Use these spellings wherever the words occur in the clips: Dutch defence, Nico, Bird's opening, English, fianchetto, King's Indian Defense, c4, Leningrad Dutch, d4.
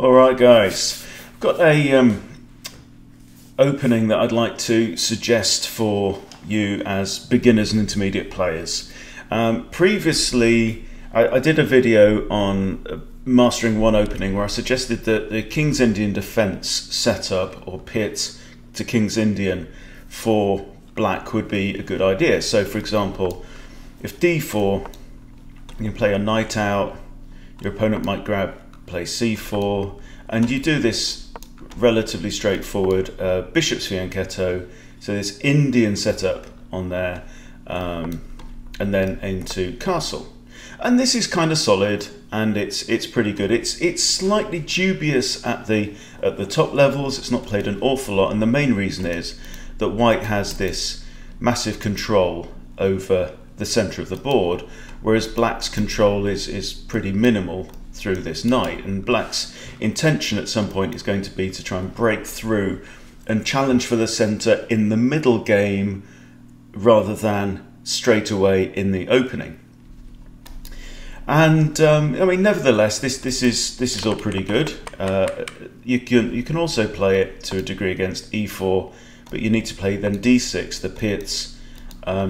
Alright guys, I've got a opening that I'd like to suggest for you as beginners and intermediate players. Previously I did a video on mastering one opening where I suggested that the King's Indian Defense setup or pit to King's Indian for black would be a good idea. So for example, if d4, you can play a knight out, your opponent might grab, play c4, and you do this relatively straightforward bishop's fianchetto, so this Indian setup on there, and then into castle. And this is kind of solid, and it's pretty good. It's slightly dubious at the top levels. It's not played an awful lot, and the main reason is that white has this massive control over the center of the board, whereas black's control is pretty minimal through this knight, and black's intention at some point is going to be to try and break through and challenge for the center in the middle game rather than straight away in the opening. And I mean, nevertheless, this is all pretty good. You can also play it to a degree against e4, but you need to play then d6, the pits,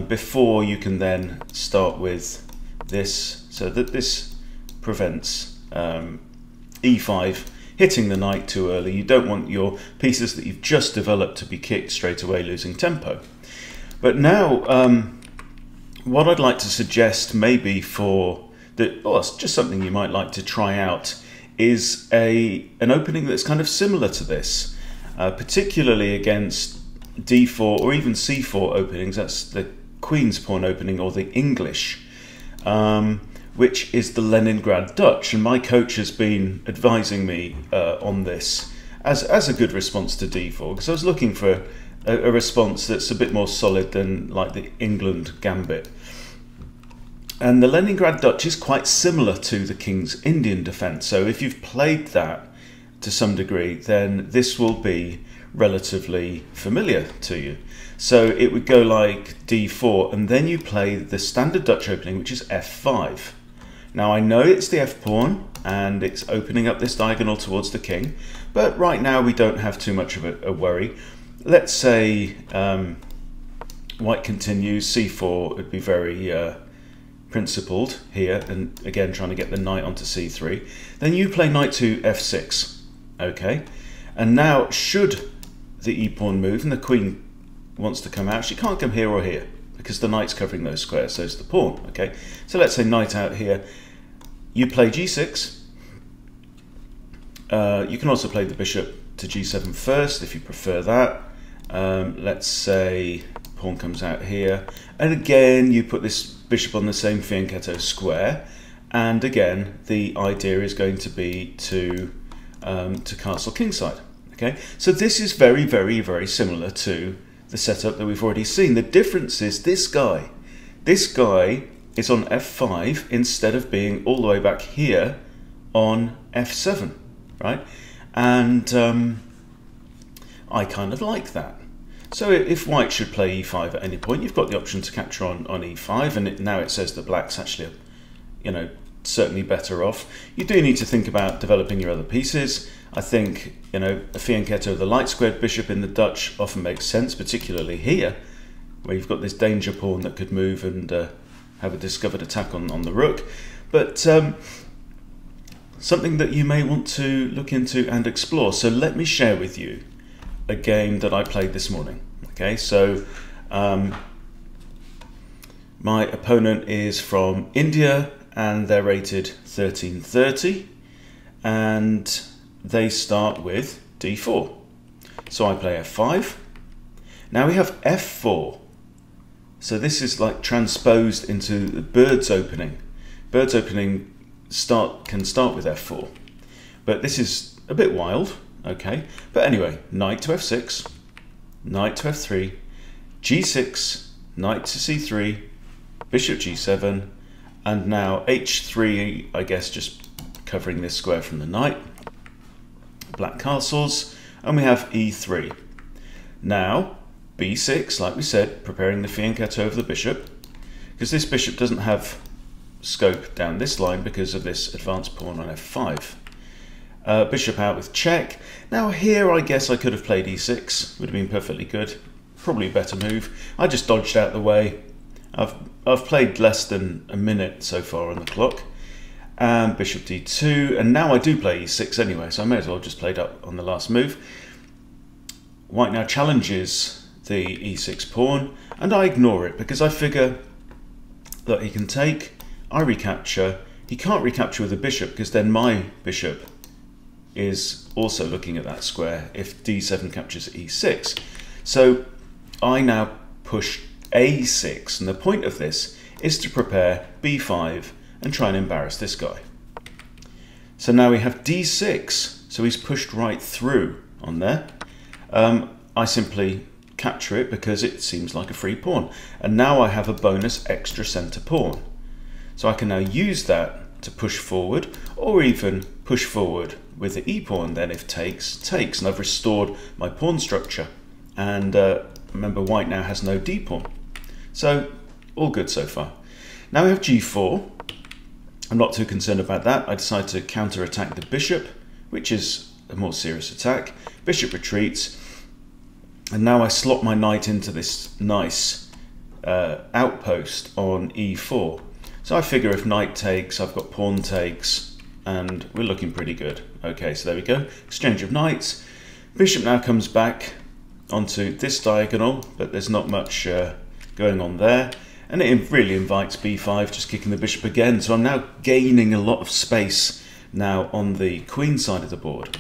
before you can then start with this, so that this prevents e5 hitting the knight too early. You don't want your pieces that you've just developed to be kicked straight away, losing tempo. But now what I'd like to suggest, maybe for that, oh, it's just something you might like to try out, is an opening that's kind of similar to this, particularly against d4 or even c4 openings. That's the Queen's pawn opening, or the English, which is the Leningrad Dutch, and my coach has been advising me on this as a good response to d4, because I was looking for a response that's a bit more solid than like the England gambit. And the Leningrad Dutch is quite similar to the King's Indian Defense, so if you've played that to some degree, then this will be relatively familiar to you. So it would go like d4, and then you play the standard Dutch opening, which is f5. Now I know it's the f pawn, and it's opening up this diagonal towards the king, but right now we don't have too much of a worry. Let's say white continues, c4 would be very principled here, and again trying to get the knight onto c3. Then you play knight to f6, okay? And now should the e-pawn move and the queen wants to come out, she can't come here or here because the knight's covering those squares, so it's the pawn, okay? So let's say knight out here. You play g6. You can also play the bishop to g7 first if you prefer that. Let's say pawn comes out here, and again you put this bishop on the same fianchetto square, and again the idea is going to be to castle kingside. Okay, so this is very, very, very similar to the setup that we've already seen. The difference is this guy is on f5 instead of being all the way back here on f7, right? And I kind of like that. So if white should play e5 at any point, you've got the option to capture on e5, and now it says that black's actually, you know, certainly better off. You do need to think about developing your other pieces. I think, you know, a fianchetto of the light squared bishop in the Dutch often makes sense, particularly here, where you've got this danger pawn that could move and have a discovered attack on the rook. But something that you may want to look into and explore. So let me share with you a game that I played this morning. Okay, so my opponent is from India, and they're rated 1330, and they start with d4. So I play f5. Now we have f4. So this is like transposed into the Bird's opening. Bird's opening can start with f4, but this is a bit wild. Okay, but anyway, knight to f6, knight to f3, g6, knight to c3, bishop g7, and now h3, I guess just covering this square from the knight, black castles, and we have e3. Now, b6, like we said, preparing the fianchetto of the bishop, because this bishop doesn't have scope down this line because of this advanced pawn on f5. Bishop out with check. Now here I guess I could have played e6, would have been perfectly good. Probably a better move. I just dodged out the way. I've played less than a minute so far on the clock. And bishop d2, and now I do play e6 anyway, so I may as well just played up on the last move. White now challenges the e6 pawn, and I ignore it because I figure that he can take, I recapture. He can't recapture with a bishop because then my bishop is also looking at that square if d7 captures e6. So I now push a6, and the point of this is to prepare b5 and try and embarrass this guy. So now we have d6, so he's pushed right through on there. I simply capture it because it seems like a free pawn, and now I have a bonus extra center pawn. So I can now use that to push forward, or even push forward with the e-pawn then if takes, takes, and I've restored my pawn structure. And remember, white now has no d-pawn. So all good so far. Now we have g4. I'm not too concerned about that. I decide to counter-attack the bishop, which is a more serious attack. Bishop retreats, and now I slot my knight into this nice outpost on e4. So I figure if knight takes, I've got pawn takes, and we're looking pretty good. Okay, so there we go. Exchange of knights. Bishop now comes back onto this diagonal, but there's not much going on there. And it really invites b5, just kicking the bishop again. So I'm now gaining a lot of space now on the queen side of the board.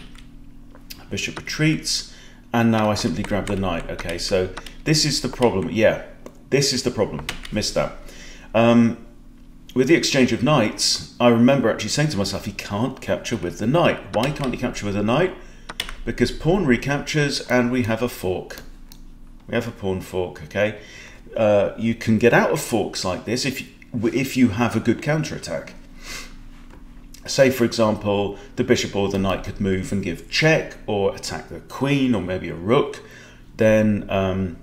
Bishop retreats, and now I simply grab the knight. Okay, so this is the problem. Yeah, this is the problem. Missed that. With the exchange of knights, I remember actually saying to myself, he can't capture with the knight. Why can't he capture with the knight? Because pawn recaptures and we have a fork. We have a pawn fork, okay? You can get out of forks like this if you have a good counterattack. Say, for example, the bishop or the knight could move and give check or attack the queen or maybe a rook. Then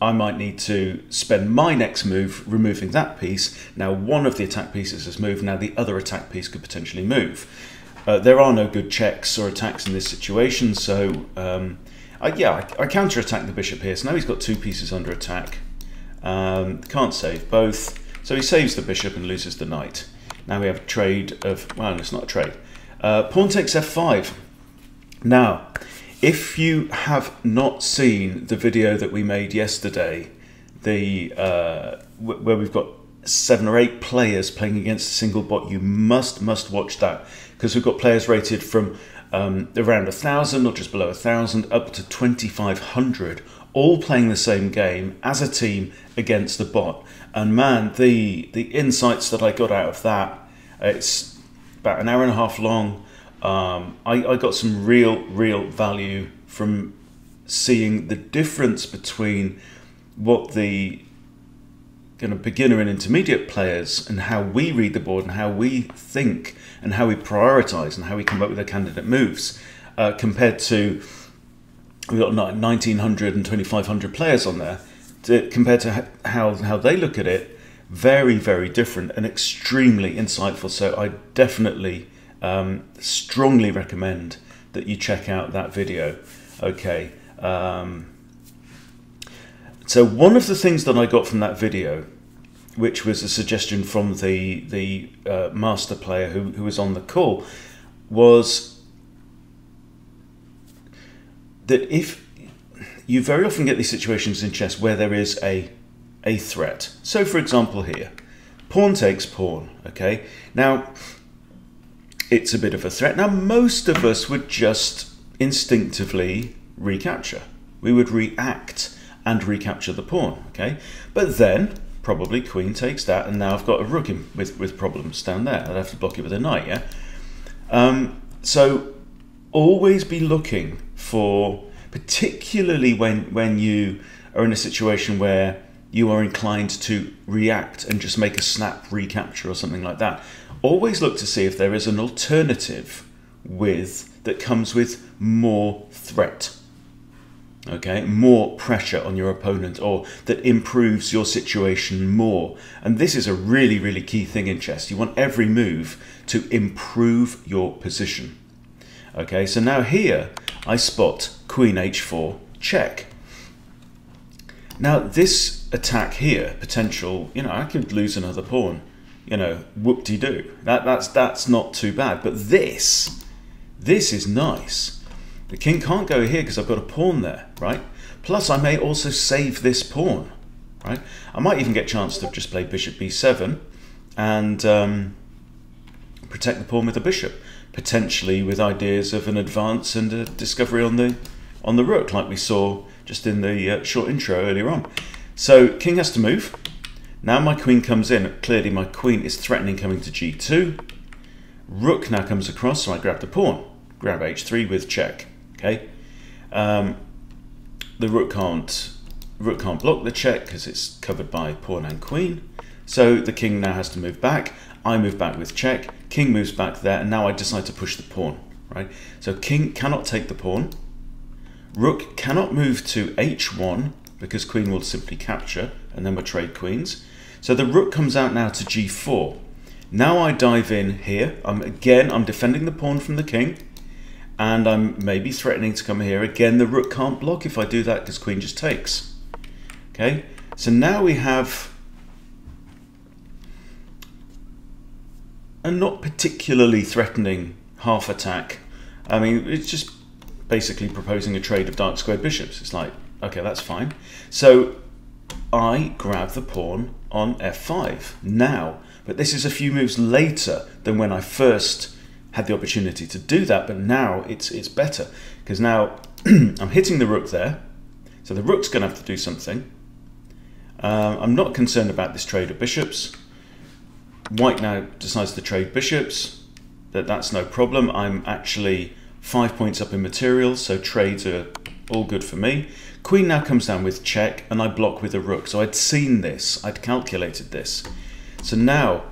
I might need to spend my next move removing that piece. Now one of the attack pieces has moved, now the other attack piece could potentially move. There are no good checks or attacks in this situation, so I counter-attack the bishop here, so now he's got two pieces under attack. Can't save both, so he saves the bishop and loses the knight. Now we have a trade of, well, it's not a trade. Pawn takes f5. Now, if you have not seen the video that we made yesterday, the where we've got 7 or 8 players playing against a single bot, you must watch that, because we've got players rated from around 1,000 or just below 1,000 up to 2,500, all playing the same game as a team against the bot. And man, the insights that I got out of that, it's about an hour and a half long. I got some real value from seeing the difference between what the kind of beginner and intermediate players, and how we read the board and how we think and how we prioritize and how we come up with our candidate moves, compared to, we've got 1,900 and 2,500 players on there, compared to how they look at it. Very different and extremely insightful. So I definitely strongly recommend that you check out that video. Okay, so one of the things that I got from that video, which was a suggestion from the master player who was on the call, was that if you very often get these situations in chess where there is a threat. So for example here, pawn takes pawn, okay? Now, it's a bit of a threat. Now, most of us would just instinctively recapture. We would react and recapture the pawn, okay? But then, probably queen takes that, and now I've got a rook in with problems down there. I'd have to block it with a knight, yeah? So, always be looking for, particularly when you are in a situation where you are inclined to react and just make a snap recapture or something like that, always look to see if there is an alternative that comes with more threat. okay, more pressure on your opponent, or that improves your situation more. And this is a really, really key thing in chess. You want every move to improve your position. Okay, so now here I spot Queen h4 check. Now this attack here, potential, you know, I could lose another pawn, you know, whoop-de-doo. That's not too bad, but this is nice. The king can't go here because I've got a pawn there, right? Plus I may also save this pawn, right? I might even get a chance to just play bishop b7 and protect the pawn with a bishop, potentially with ideas of an advance and a discovery on the rook, like we saw just in the short intro earlier on. So king has to move. Now my queen comes in. Clearly my queen is threatening coming to g2. Rook now comes across, so I grab the pawn. Grab h3 with check. Okay. The rook can't block the check because it's covered by pawn and queen. So the king now has to move back. I move back with check. King moves back there, and now I decide to push the pawn. Right. So king cannot take the pawn. Rook cannot move to h1 because queen will simply capture, and then we'll trade queens. So the rook comes out now to g4. Now I dive in here. I'm defending the pawn from the king, and I'm maybe threatening to come here. Again, the rook can't block if I do that because queen just takes. Okay, so now we have a not particularly threatening half attack. I mean, it's just basically proposing a trade of dark squared bishops. It's like, okay, that's fine. So I grab the pawn on f5 now, but this is a few moves later than when I first had the opportunity to do that, but now it's better, because now I'm hitting the rook there, so the rook's going to have to do something. I'm not concerned about this trade of bishops. White now decides to trade bishops, but that's no problem. I'm actually 5 points up in materials, so trades are all good for me. Queen now comes down with check, and I block with a rook. So I'd seen this, I'd calculated this. So now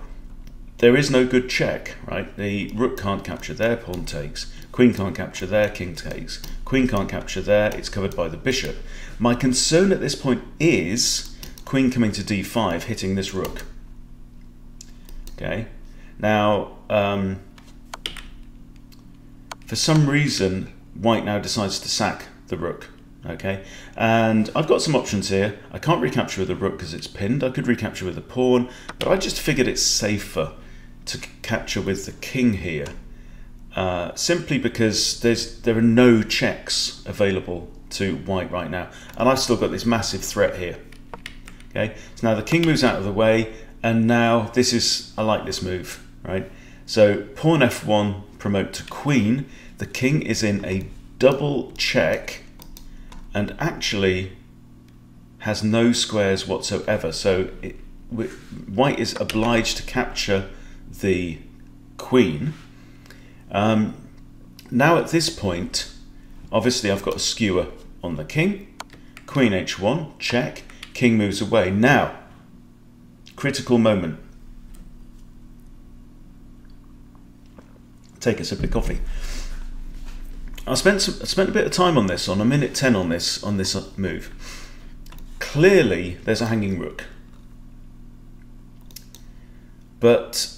there is no good check, right? The rook can't capture there, pawn takes. Queen can't capture there, king takes. Queen can't capture there, it's covered by the bishop. My concern at this point is queen coming to d5, hitting this rook. Okay, now for some reason, white now decides to sack the rook. Okay, and I've got some options here. I can't recapture with the rook because it's pinned. I could recapture with the pawn, but I just figured it's safer to capture with the king here, simply because there are no checks available to white right now, and I've still got this massive threat here. Okay, so now the king moves out of the way, and now this is, I like this move, right? So pawn f1, promote to queen. The king is in a double check, and actually has no squares whatsoever. So white is obliged to capture the queen. Now at this point, obviously I've got a skewer on the king. Queen h1, check, king moves away. Now, critical moment. Take a sip of coffee. I spent a bit of time on this, on a minute 10 on this move. Clearly, there's a hanging rook. But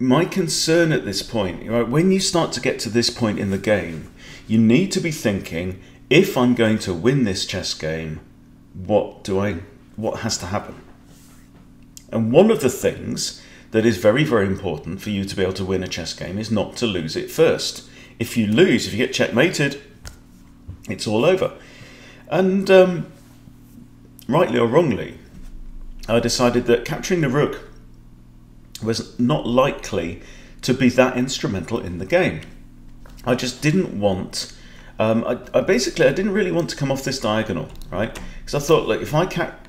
my concern at this point, right, when you start to get to this point in the game, you need to be thinking, if I'm going to win this chess game, what has to happen? And one of the things that is very, very important for you to be able to win a chess game is not to lose it first. If you lose, if you get checkmated, it's all over. And rightly or wrongly, I decided that capturing the rook was not likely to be that instrumental in the game. I just didn't want, I didn't really want to come off this diagonal, right? Because I thought, look, if I get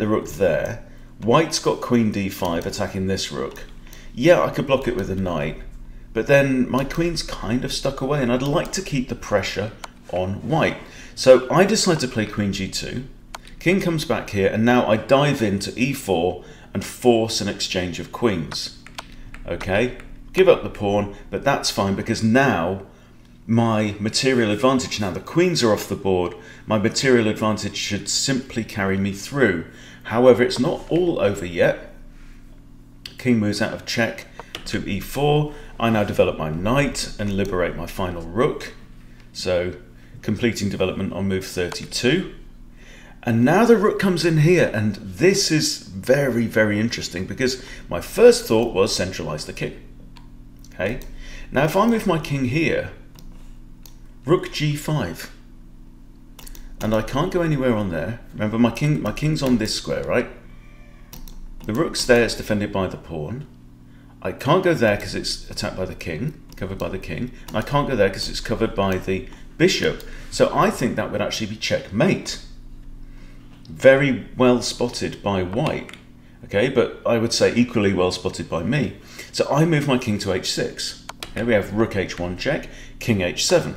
the rook there, white's got queen d5 attacking this rook. Yeah, I could block it with a knight, but then my queen's kind of stuck away, and I'd like to keep the pressure on white. So I decide to play queen g2. King comes back here, and now I dive into e4 and force an exchange of queens. Okay, give up the pawn, but that's fine, because now my material advantage. Now the queens are off the board. My material advantage should simply carry me through. However, it's not all over yet. King moves out of check to e4. I now develop my knight and liberate my final rook. So completing development on move 32. And now the rook comes in here, and this is very, very interesting because my first thought was centralize the king. Okay. Now if I move my king here, rook g5, and I can't go anywhere on there. Remember, my king's on this square, right? The rook's there, it's defended by the pawn. I can't go there because it's attacked by the king, covered by the king. I can't go there because it's covered by the bishop. So I think that would actually be checkmate. Very well spotted by white, okay, but I would say equally well spotted by me. So I move my king to h6. Here we have rook h1 check, king h7.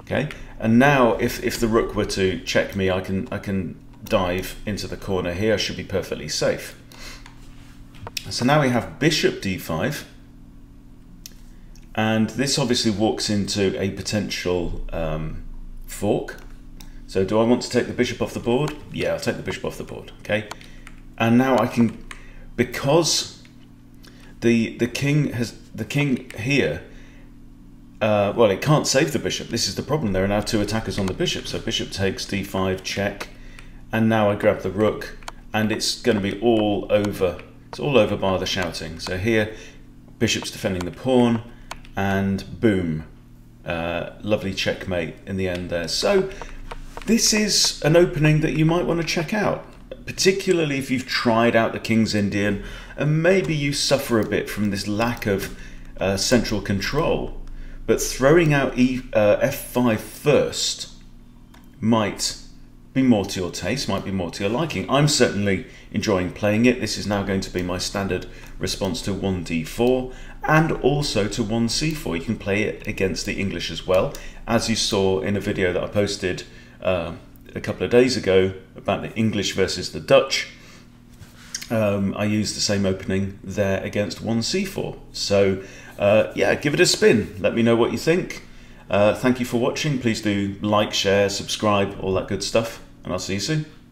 Okay, and now if the rook were to check me, I can dive into the corner here. I should be perfectly safe. So now we have bishop d5, and this obviously walks into a potential fork. So do I want to take the bishop off the board? Yeah, I'll take the bishop off the board. Okay, and now I can, because the king here. Well, it can't save the bishop. This is the problem. There are now two attackers on the bishop. So bishop takes d5 check, and now I grab the rook, and it's going to be all over. It's all over by the shouting. So here, bishop's defending the pawn, and boom, lovely checkmate in the end there. So this is an opening that you might want to check out, particularly if you've tried out the King's Indian, and maybe you suffer a bit from this lack of central control. But throwing out f5 first might be more to your taste, might be more to your liking. I'm certainly enjoying playing it. This is now going to be my standard response to 1d4 and also to 1c4. You can play it against the English as well, as you saw in a video that I posted a couple of days ago about the English versus the Dutch. I used the same opening there against 1c4. So yeah, give it a spin. Let me know what you think. Thank you for watching. Please do like, share, subscribe, all that good stuff, and I'll see you soon.